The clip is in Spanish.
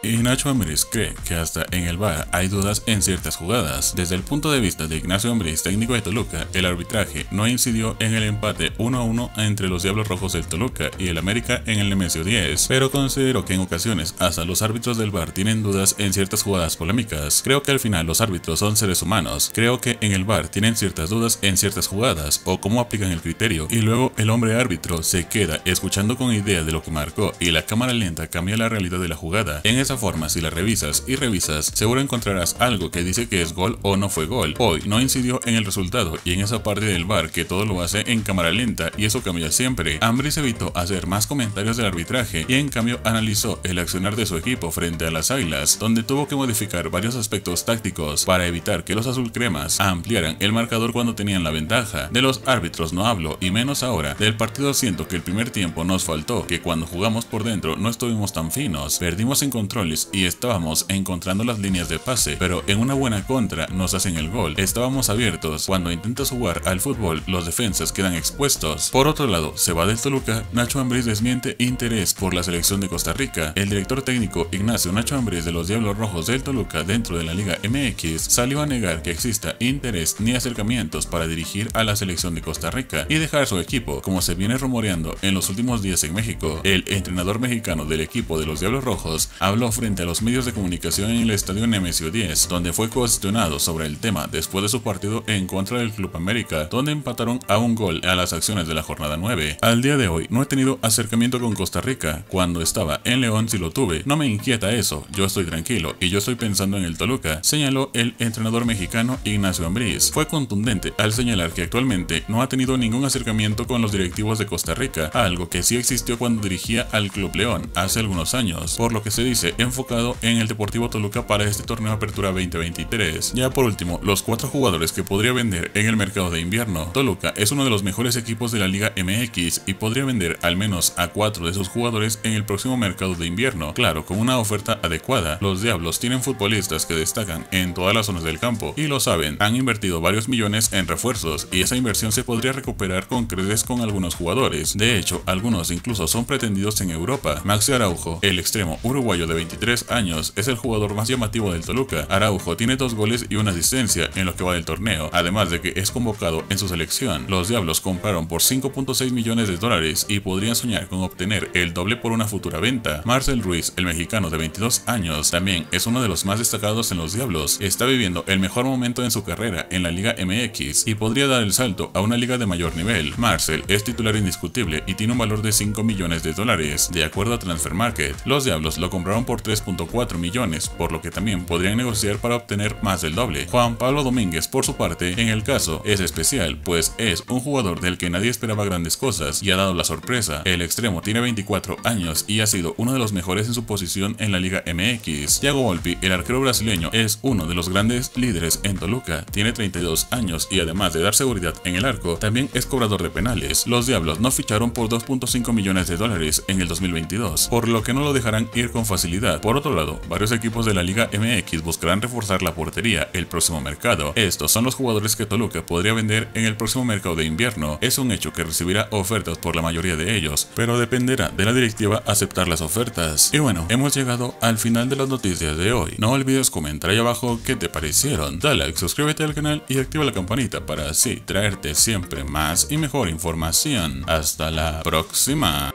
Ignacio Ambriz cree que hasta en el VAR hay dudas en ciertas jugadas. Desde el punto de vista de Ignacio Ambriz, técnico de Toluca, el arbitraje no incidió en el empate 1-1 entre los Diablos Rojos del Toluca y el América en el MS-10, pero consideró que en ocasiones hasta los árbitros del VAR tienen dudas en ciertas jugadas polémicas. Creo que al final los árbitros son seres humanos, creo que en el VAR tienen ciertas dudas en ciertas jugadas o cómo aplican el criterio, y luego el hombre árbitro se queda escuchando con idea de lo que marcó y la cámara lenta cambia la realidad de la jugada. En esa forma, si la revisas y revisas, seguro encontrarás algo que dice que es gol o no fue gol. Hoy no incidió en el resultado y en esa parte del VAR que todo lo hace en cámara lenta y eso cambia siempre. Ambriz evitó hacer más comentarios del arbitraje y en cambio analizó el accionar de su equipo frente a las Águilas, donde tuvo que modificar varios aspectos tácticos para evitar que los azul cremas ampliaran el marcador cuando tenían la ventaja. De los árbitros no hablo y menos ahora. Del partido siento que el primer tiempo nos faltó, que cuando jugamos por dentro no estuvimos tan finos, perdimos en control y estábamos encontrando las líneas de pase, pero en una buena contra nos hacen el gol. Estábamos abiertos. Cuando intentas jugar al fútbol, los defensas quedan expuestos. Por otro lado, se va del Toluca. Nacho Ambriz desmiente interés por la selección de Costa Rica. El director técnico Ignacio Nacho Ambriz de los Diablos Rojos del Toluca dentro de la Liga MX salió a negar que exista interés ni acercamientos para dirigir a la selección de Costa Rica y dejar su equipo, como se viene rumoreando en los últimos días en México. El entrenador mexicano del equipo de los Diablos Rojos habló frente a los medios de comunicación en el estadio Nemesio Díez, donde fue cuestionado sobre el tema después de su partido en contra del Club América, donde empataron a un gol a las acciones de la jornada 9. Al día de hoy no he tenido acercamiento con Costa Rica, cuando estaba en León sí lo tuve, no me inquieta eso, yo estoy tranquilo y yo estoy pensando en el Toluca, señaló el entrenador mexicano Ignacio Ambriz. Fue contundente al señalar que actualmente no ha tenido ningún acercamiento con los directivos de Costa Rica, algo que sí existió cuando dirigía al Club León hace algunos años, por lo que se dice enfocado en el Deportivo Toluca para este torneo Apertura 2023. Ya por último, los 4 jugadores que podría vender en el mercado de invierno. Toluca es uno de los mejores equipos de la Liga MX y podría vender al menos a 4 de sus jugadores en el próximo mercado de invierno, claro, con una oferta adecuada. Los Diablos tienen futbolistas que destacan en todas las zonas del campo y lo saben, han invertido varios millones en refuerzos y esa inversión se podría recuperar con creces con algunos jugadores. De hecho, algunos incluso son pretendidos en Europa. Maxi Araújo, el extremo uruguayo de 23 años, es el jugador más llamativo del Toluca. Araujo tiene 2 goles y una asistencia en lo que va del torneo, además de que es convocado en su selección. Los Diablos compraron por 5.6 millones de dólares y podrían soñar con obtener el doble por una futura venta. Marcel Ruiz, el mexicano de 22 años, también es uno de los más destacados en los Diablos. Está viviendo el mejor momento en su carrera en la Liga MX y podría dar el salto a una liga de mayor nivel. Marcel es titular indiscutible y tiene un valor de 5 millones de dólares, de acuerdo a Transfermarkt. Los Diablos lo compraron por 3.4 millones, por lo que también podrían negociar para obtener más del doble. Juan Pablo Domínguez, por su parte, en el caso es especial, pues es un jugador del que nadie esperaba grandes cosas y ha dado la sorpresa. El extremo tiene 24 años y ha sido uno de los mejores en su posición en la Liga MX. Yago Volpi, el arquero brasileño, es uno de los grandes líderes en Toluca, tiene 32 años y además de dar seguridad en el arco, también es cobrador de penales. Los Diablos no ficharon por 2.5 millones de dólares en el 2022, por lo que no lo dejarán ir con facilidad. Por otro lado, varios equipos de la Liga MX buscarán reforzar la portería el próximo mercado. Estos son los jugadores que Toluca podría vender en el próximo mercado de invierno. Es un hecho que recibirá ofertas por la mayoría de ellos, pero dependerá de la directiva aceptar las ofertas. Y bueno, hemos llegado al final de las noticias de hoy. No olvides comentar ahí abajo qué te parecieron. Dale like, suscríbete al canal y activa la campanita para así traerte siempre más y mejor información. Hasta la próxima.